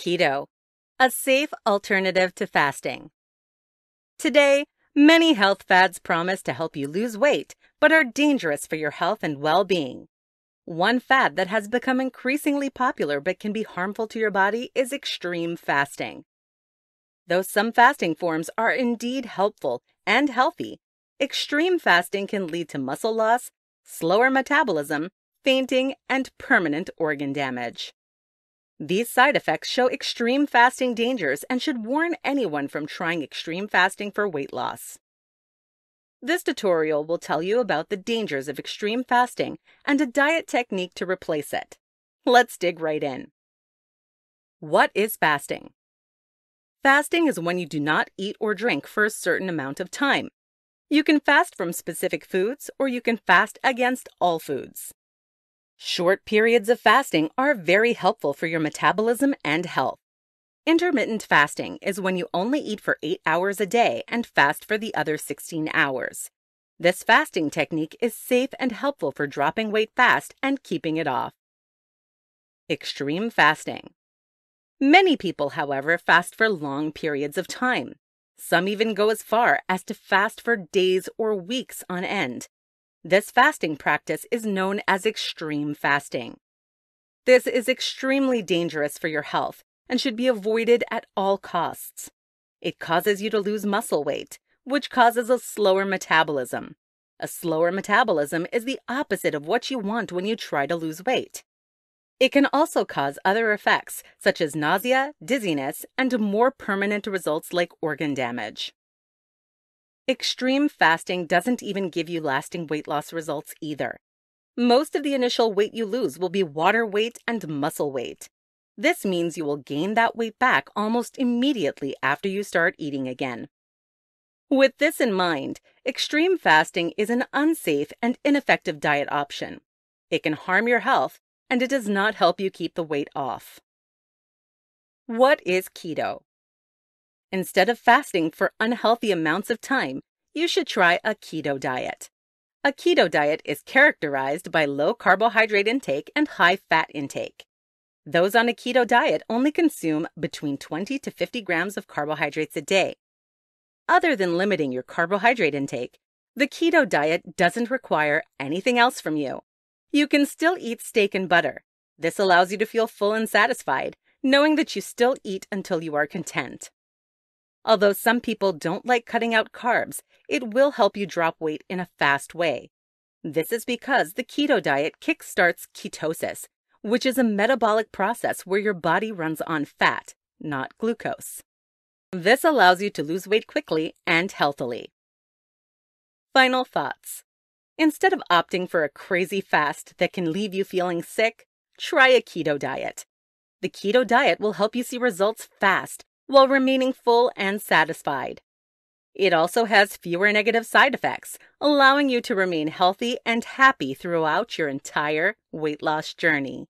keto, a safe alternative to fasting. Today, many health fads promise to help you lose weight but are dangerous for your health and well-being. One fad that has become increasingly popular but can be harmful to your body is extreme fasting. Though some fasting forms are indeed helpful and healthy, extreme fasting can lead to muscle loss, slower metabolism, fainting, and permanent organ damage. These side effects show extreme fasting dangers and should warn anyone from trying extreme fasting for weight loss. This tutorial will tell you about the dangers of extreme fasting and a diet technique to replace it. Let's dig right in. What is fasting? Fasting is when you do not eat or drink for a certain amount of time. You can fast from specific foods, or you can fast against all foods. Short periods of fasting are very helpful for your metabolism and health. Intermittent fasting is when you only eat for 8 hours a day and fast for the other 16 hours. This fasting technique is safe and helpful for dropping weight fast and keeping it off. Extreme fasting. Many people, however, fast for long periods of time. Some even go as far as to fast for days or weeks on end. This fasting practice is known as extreme fasting. This is extremely dangerous for your health and should be avoided at all costs. It causes you to lose muscle weight, which causes a slower metabolism. A slower metabolism is the opposite of what you want when you try to lose weight. It can also cause other effects, such as nausea, dizziness, and more permanent results like organ damage. Extreme fasting doesn't even give you lasting weight loss results either. Most of the initial weight you lose will be water weight and muscle weight. This means you will gain that weight back almost immediately after you start eating again. With this in mind, extreme fasting is an unsafe and ineffective diet option. It can harm your health, and it does not help you keep the weight off. What is keto? Instead of fasting for unhealthy amounts of time, you should try a keto diet. A keto diet is characterized by low carbohydrate intake and high fat intake. Those on a keto diet only consume between 20 to 50 grams of carbohydrates a day. Other than limiting your carbohydrate intake, the keto diet doesn't require anything else from you. You can still eat steak and butter. This allows you to feel full and satisfied, knowing that you still eat until you are content. Although some people don't like cutting out carbs, it will help you drop weight in a fast way. This is because the keto diet kickstarts ketosis, which is a metabolic process where your body runs on fat, not glucose. This allows you to lose weight quickly and healthily. Final thoughts. Instead of opting for a crazy fast that can leave you feeling sick, try a keto diet. The keto diet will help you see results fast, while remaining full and satisfied. It also has fewer negative side effects, allowing you to remain healthy and happy throughout your entire weight loss journey.